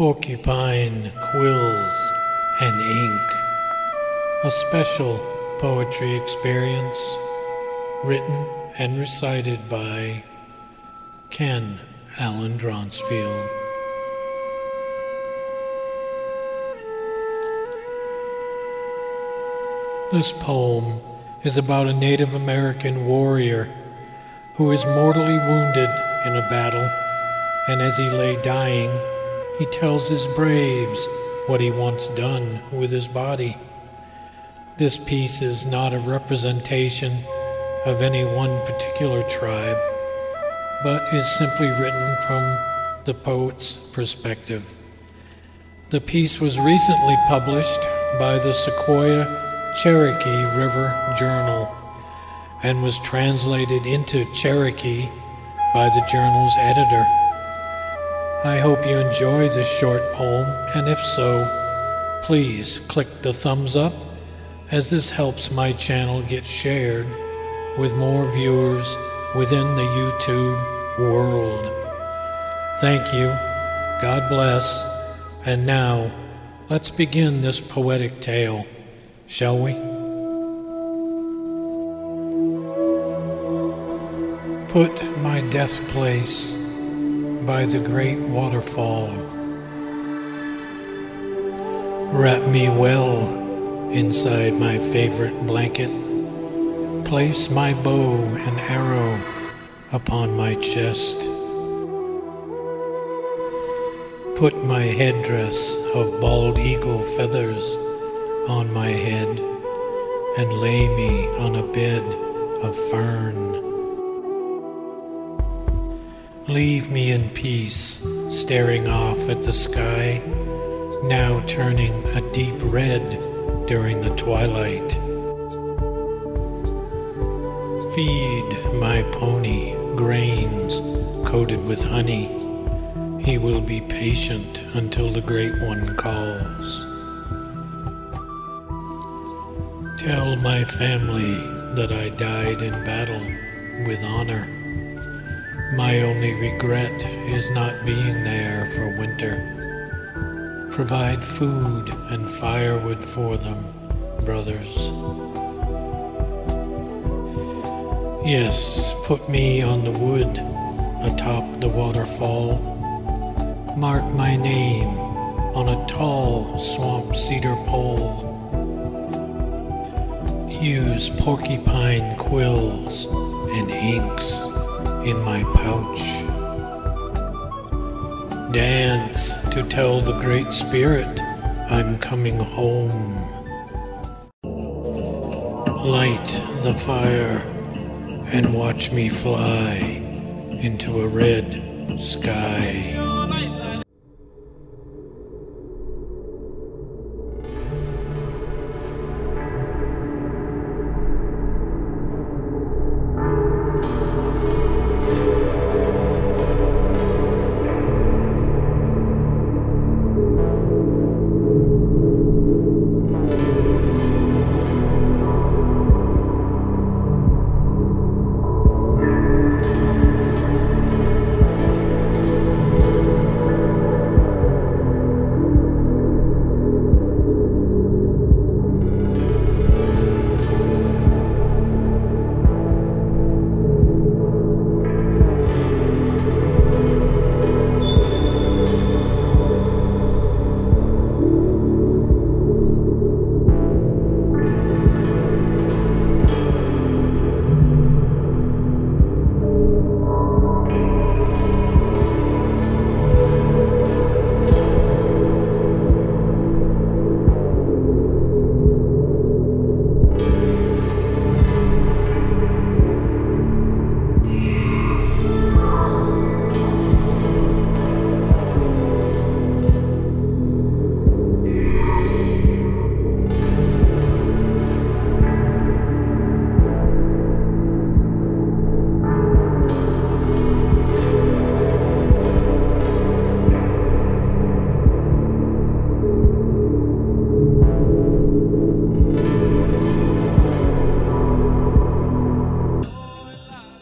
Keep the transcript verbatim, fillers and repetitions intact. Porcupine Quills and Ink, a special poetry experience written and recited by Ken Allan Dronsfield. This poem is about a Native American warrior who is mortally wounded in a battle, and as he lay dying, he tells his braves what he wants done with his body. This piece is not a representation of any one particular tribe, but is simply written from the poet's perspective. The piece was recently published by the Sequoia Cherokee River Journal and was translated into Cherokee by the journal's editor. I hope you enjoy this short poem, and if so, please click the thumbs up, as this helps my channel get shared with more viewers within the YouTube world. Thank you, God bless, and now let's begin this poetic tale, shall we? Put my death place by the great waterfall. Wrap me well inside my favorite blanket. Place my bow and arrow upon my chest. Put my headdress of bald eagle feathers on my head and lay me on a bed of fern. Leave me in peace, staring off at the sky, now turning a deep red during the twilight. Feed my pony grains coated with honey. He will be patient until the Great One calls. Tell my family that I died in battle with honor. My only regret is not being there for winter. Provide food and firewood for them, brothers. Yes, put me on the wood atop the waterfall. Mark my name on a tall swamp cedar pole. Use porcupine quills and inks in my pouch. Dance to tell the Great Spirit I'm coming home. Light the fire and watch me fly into a red sky.